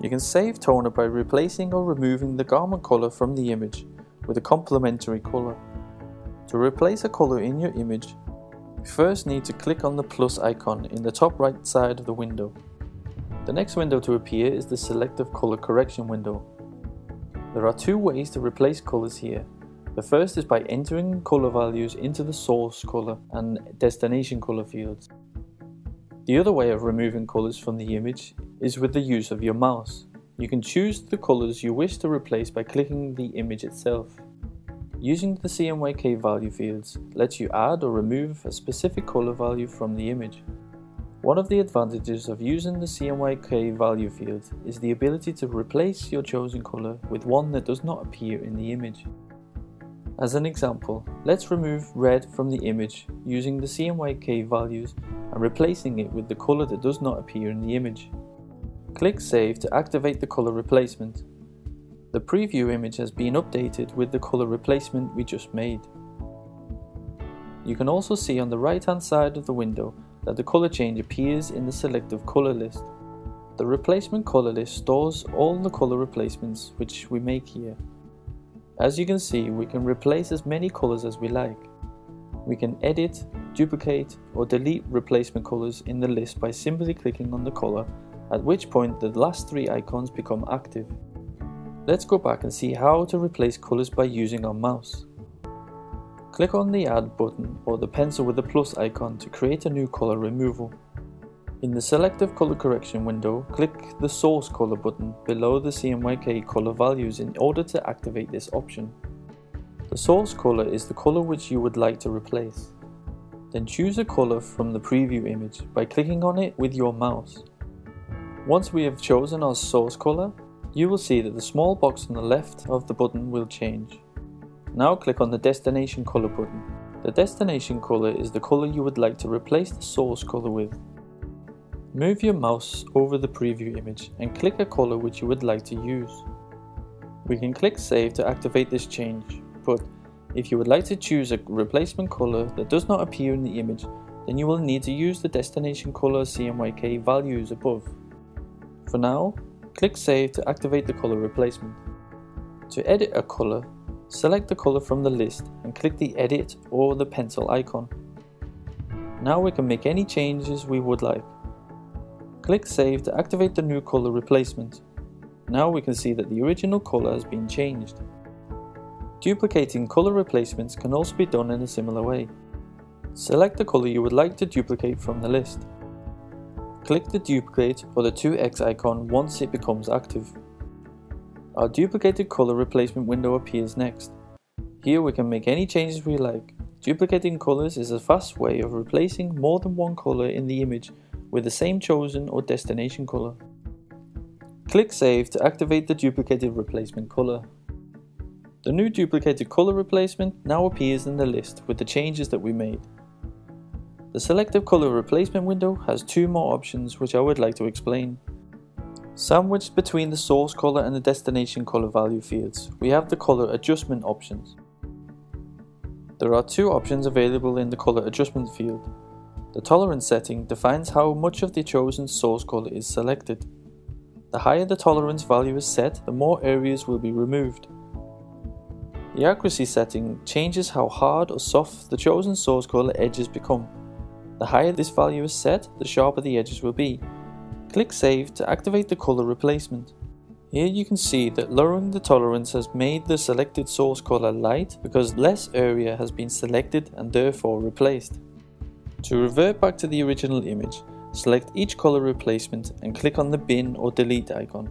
You can save toner by replacing or removing the garment color from the image with a complementary color. To replace a color in your image, you first need to click on the plus icon in the top right side of the window. The next window to appear is the Selective Color Correction window. There are two ways to replace colors here. The first is by entering color values into the source color and destination color fields. The other way of removing colors from the image is with the use of your mouse. You can choose the colors you wish to replace by clicking the image itself. Using the CMYK value fields lets you add or remove a specific color value from the image. One of the advantages of using the CMYK value field is the ability to replace your chosen color with one that does not appear in the image. As an example, let's remove red from the image using the CMYK values and replacing it with the color that does not appear in the image. Click Save to activate the color replacement. The preview image has been updated with the color replacement we just made. You can also see on the right-hand side of the window that the color change appears in the Selective Color list. The Replacement Color list stores all the color replacements which we make here. As you can see, we can replace as many colors as we like. We can edit, duplicate, or delete replacement colors in the list by simply clicking on the color, at which point the last three icons become active. Let's go back and see how to replace colors by using our mouse. Click on the Add button or the pencil with the plus icon to create a new color removal. In the Selective Color Correction window, click the Source Color button below the CMYK color values in order to activate this option. The source color is the color which you would like to replace. Then choose a color from the preview image by clicking on it with your mouse. Once we have chosen our source color, you will see that the small box on the left of the button will change. Now click on the Destination Color button. The destination color is the color you would like to replace the source color with. Move your mouse over the preview image and click a color which you would like to use. We can click Save to activate this change, but if you would like to choose a replacement color that does not appear in the image, then you will need to use the destination color CMYK values above. For now, click Save to activate the color replacement. To edit a color, select the color from the list and click the Edit or the pencil icon. Now we can make any changes we would like. Click Save to activate the new color replacement. Now we can see that the original color has been changed. Duplicating color replacements can also be done in a similar way. Select the color you would like to duplicate from the list. Click the duplicate or the 2x icon once it becomes active. Our duplicated color replacement window appears next. Here we can make any changes we like. Duplicating colors is a fast way of replacing more than one color in the image with the same chosen or destination color. Click Save to activate the duplicated replacement color. The new duplicated color replacement now appears in the list with the changes that we made. The Selective Color Replacement window has two more options which I would like to explain. Sandwiched between the source color and the destination color value fields, we have the color adjustment options. There are two options available in the color adjustment field. The tolerance setting defines how much of the chosen source color is selected. The higher the tolerance value is set, the more areas will be removed. The accuracy setting changes how hard or soft the chosen source color edges become. The higher this value is set, the sharper the edges will be. Click Save to activate the color replacement. Here you can see that lowering the tolerance has made the selected source color light because less area has been selected and therefore replaced. To revert back to the original image, select each color replacement and click on the bin or delete icon.